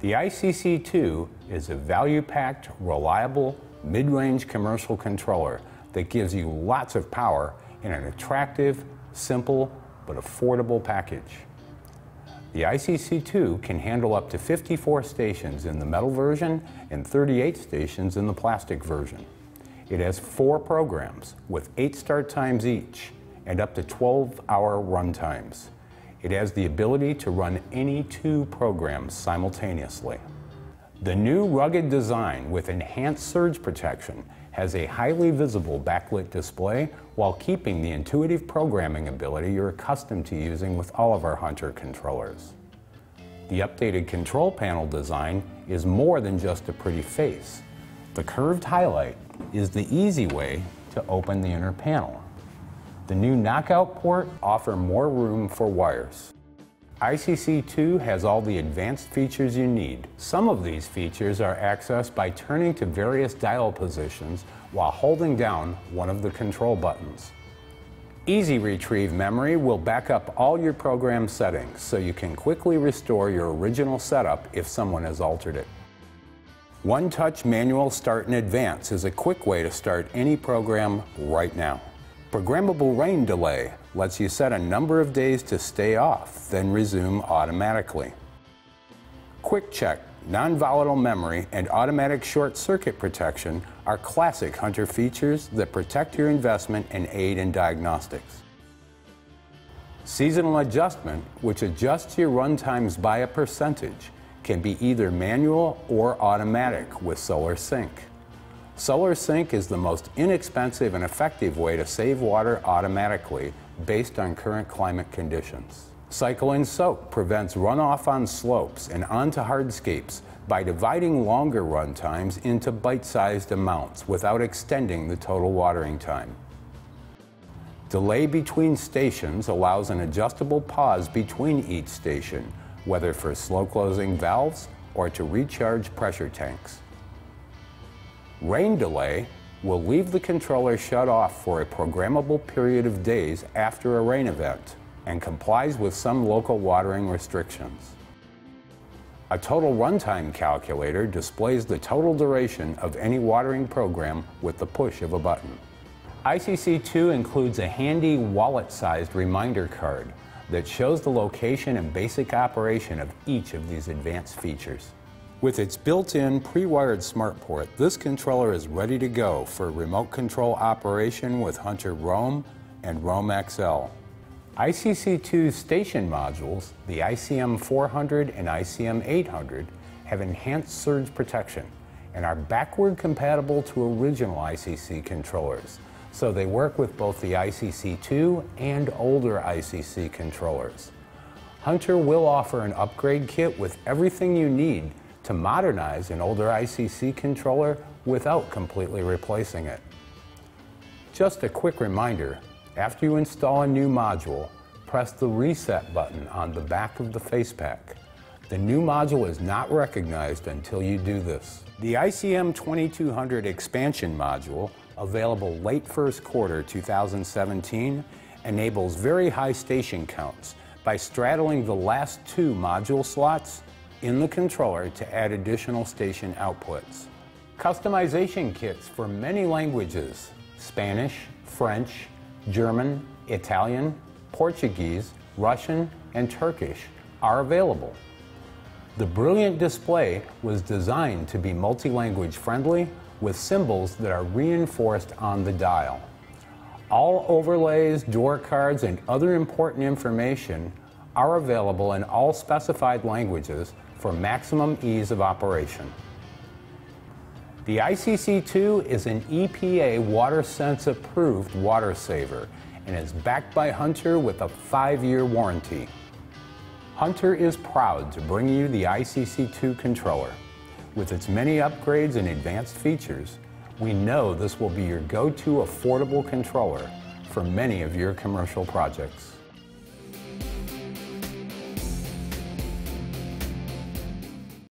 The ICC2 is a value-packed, reliable, mid-range commercial controller that gives you lots of power in an attractive, simple, but affordable package. The ICC2 can handle up to 54 stations in the metal version and 38 stations in the plastic version. It has 4 programs with 8 start times each and up to 12-hour run times. It has the ability to run any 2 programs simultaneously. The new rugged design with enhanced surge protection has a highly visible backlit display while keeping the intuitive programming ability you're accustomed to using with all of our Hunter controllers. The updated control panel design is more than just a pretty face. The curved highlight is the easy way to open the inner panel. The new knockout port offers more room for wires. ICC2 has all the advanced features you need. Some of these features are accessed by turning to various dial positions while holding down one of the control buttons. Easy Retrieve memory will back up all your program settings so you can quickly restore your original setup if someone has altered it. One-touch manual start in advance is a quick way to start any program right now. Programmable rain delay lets you set a number of days to stay off, then resume automatically. Quick check, non-volatile memory, and automatic short circuit protection are classic Hunter features that protect your investment and aid in diagnostics. Seasonal adjustment, which adjusts your run times by a percentage, can be either manual or automatic with Solar Sync. Solar Sync is the most inexpensive and effective way to save water automatically based on current climate conditions. Cycle and Soak prevents runoff on slopes and onto hardscapes by dividing longer run times into bite-sized amounts without extending the total watering time. Delay between stations allows an adjustable pause between each station, whether for slow-closing valves or to recharge pressure tanks. Rain delay will leave the controller shut off for a programmable period of days after a rain event and complies with some local watering restrictions. A total runtime calculator displays the total duration of any watering program with the push of a button. ICC2 includes a handy wallet-sized reminder card that shows the location and basic operation of each of these advanced features. With its built-in pre-wired smart port, this controller is ready to go for remote control operation with Hunter ROAM and ROAM XL. ICC2's station modules, the ICM-400 and ICM-800, have enhanced surge protection and are backward compatible to original ICC controllers, so they work with both the ICC2 and older ICC controllers. Hunter will offer an upgrade kit with everything you need to modernize an older ICC controller without completely replacing it. Just a quick reminder, after you install a new module, press the reset button on the back of the face pack. The new module is not recognized until you do this. The ICM 2200 expansion module, available late first quarter 2017, enables very high station counts by straddling the last 2 module slots in the controller to add additional station outputs. Customization kits for many languages: Spanish, French, German, Italian, Portuguese, Russian, and Turkish are available. The brilliant display was designed to be multi-language friendly with symbols that are reinforced on the dial. All overlays, door cards, and other important information are available in all specified languages for maximum ease of operation. The ICC2 is an EPA WaterSense approved water saver and is backed by Hunter with a 5-year warranty. Hunter is proud to bring you the ICC2 controller. With its many upgrades and advanced features, we know this will be your go-to affordable controller for many of your commercial projects.